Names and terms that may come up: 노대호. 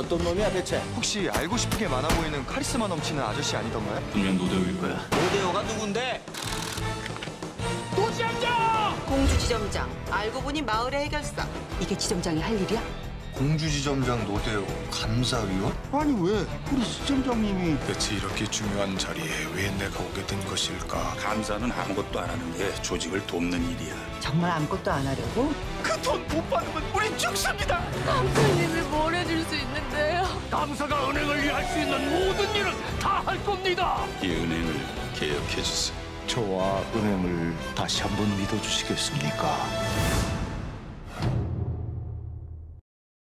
어떤 놈이야 대체? 혹시 알고 싶은 게 많아 보이는 카리스마 넘치는 아저씨 아니던가요? 분명 노대호일 거야. 노대호가 누군데? 도시장장! 공주지점장. 알고 보니 마을의 해결사. 이게 지점장이 할 일이야? 공주지점장 노대호 감사위원? 아니 왜? 우리 지점장님이 대체 이렇게 중요한 자리에 왜 내가 오게 된 것일까? 감사는 아무것도 안 하는 게 조직을 돕는 일이야. 정말 아무것도 안 하려고? 그 돈 못 받으면 우리 죽습니다! 감사님이 뭘 해줄 수 있는데요? 감사가 은행을 위해 할 수 있는 모든 일을 다 할 겁니다! 이 은행을 개혁해주세요. 저와 은행을 다시 한번 믿어주시겠습니까?